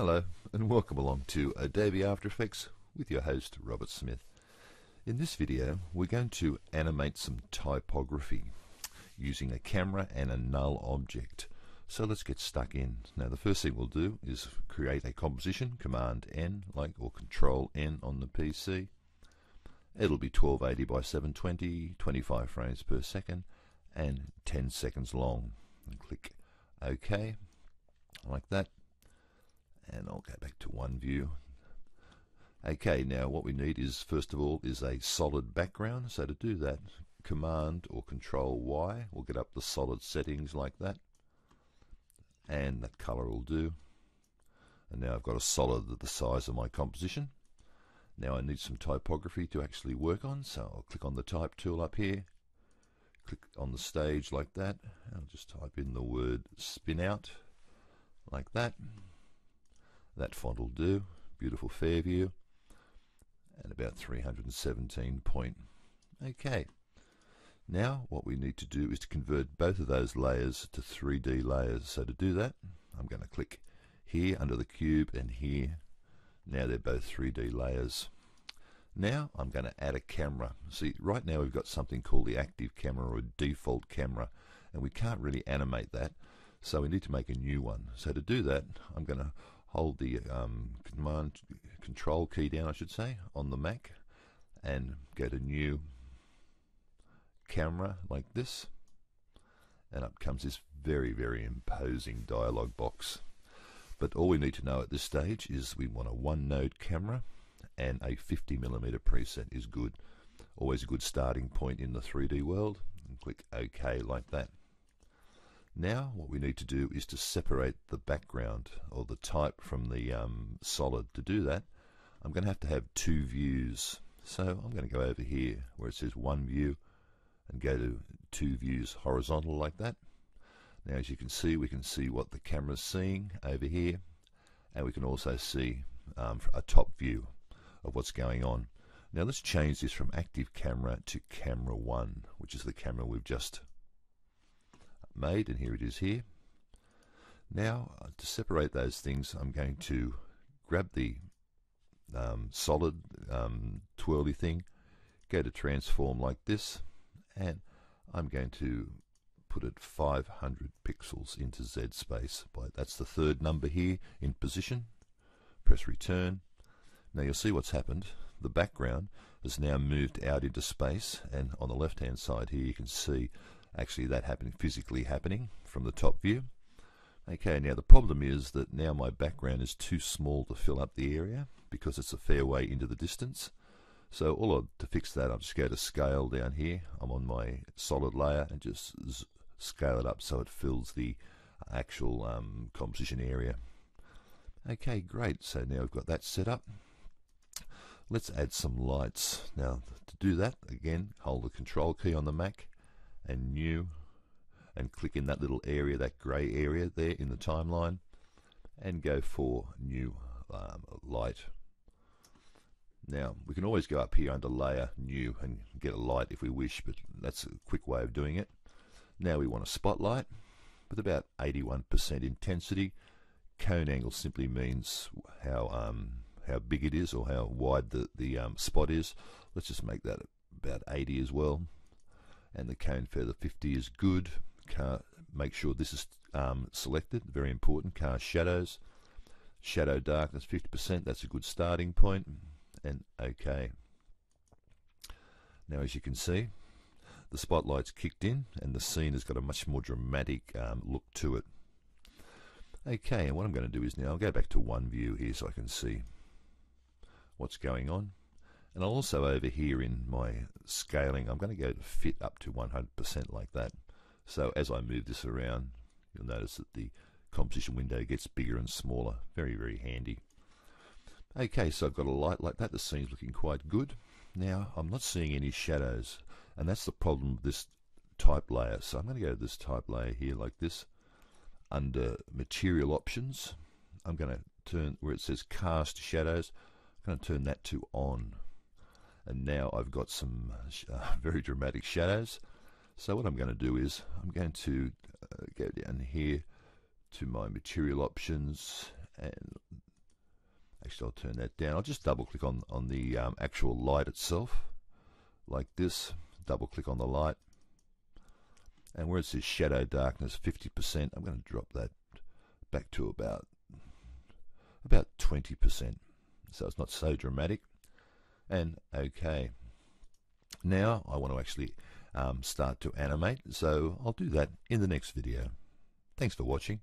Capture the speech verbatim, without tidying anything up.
Hello and welcome along to Adobe After Effects with your host Robert Smith. In this video we're going to animate some typography using a camera and a null object. So let's get stuck in. Now the first thing we'll do is create a composition, Command N like or Control N on the P C. It'll be twelve eighty by seven twenty, twenty-five frames per second and ten seconds long. And click OK like that. And I'll go back to one view. Okay, now what we need is first of all is a solid background. So to do that, Command or Control Y will get up the solid settings like that, and that color will do. And now I've got a solid at the size of my composition. Now I need some typography to actually work on, so I'll click on the type tool up here, click on the stage like that, and I'll just type in the word spin out like that. That font will do. Beautiful Fairview, and about three hundred seventeen point. Okay, now what we need to do is to convert both of those layers to three D layers. So to do that, I'm going to click here under the cube and here. Now they're both three D layers. Now I'm going to add a camera. See, right now we've got something called the active camera or default camera, and we can't really animate that, so we need to make a new one. So to do that, I'm going to hold the um, command control key down, I should say, on the Mac, and go to new camera like this, and up comes this very very imposing dialog box. But all we need to know at this stage is we want a one node camera, and a fifty millimeter preset is good, always a good starting point in the three D world. And click OK like that. Now what we need to do is to separate the background or the type from the um, solid. To do that, I'm going to have to have two views. So I'm going to go over here where it says one view and go to two views horizontal like that. Now as you can see, we can see what the camera's seeing over here, and we can also see um, a top view of what's going on. Now let's change this from active camera to camera one, which is the camera we've just made, and here it is here. Now to separate those things, I'm going to grab the um, solid um, twirly thing, go to transform like this, and I'm going to put it five hundred pixels into Z space. By that's the third number here in position. Press return. Now you'll see what's happened. The background has now moved out into space, and on the left hand side here you can see actually that happening, physically happening from the top view. Okay, now the problem is that now my background is too small to fill up the area because it's a fair way into the distance. So all I'll, to fix that, I'll just go to scale down here. I'm on my solid layer and just scale it up so it fills the actual um, composition area. Okay, great. So now we've got that set up. Let's add some lights. Now to do that, again, hold the control key on the Mac and new, and click in that little area, that grey area there in the timeline, and go for new um, light. Now we can always go up here under layer, new, and get a light if we wish, but that's a quick way of doing it. Now we want a spotlight with about eighty-one percent intensity. Cone angle simply means how um, how big it is or how wide the, the um, spot is. Let's just make that about eighty as well. And the cone feather fifty is good. Car, make sure this is um, selected, very important. Cast shadows, shadow darkness fifty percent, that's a good starting point, and OK. Now as you can see, the spotlight's kicked in and the scene has got a much more dramatic um, look to it. OK, and what I'm going to do is now I'll go back to one view here so I can see what's going on. And I'll also, over here in my scaling, I'm going to go to fit up to one hundred percent like that. So as I move this around, you'll notice that the composition window gets bigger and smaller. Very, very handy. Okay, so I've got a light like that. The scene's looking quite good. Now, I'm not seeing any shadows, and that's the problem with this type layer. So I'm going to go to this type layer here like this. Under Material Options, I'm going to turn where it says Cast Shadows. I'm going to turn that to On. And now I've got some uh, very dramatic shadows. So what I'm going to do is I'm going to uh, go down here to my material options and Actually, I'll turn that down. I'll just double click on, on the um, actual light itself, like this. Double click on the light. And where it says shadow darkness, fifty percent, I'm going to drop that back to about about twenty percent. So it's not so dramatic. And okay. Now I want to actually um, start to animate. So I'll do that in the next video. Thanks for watching.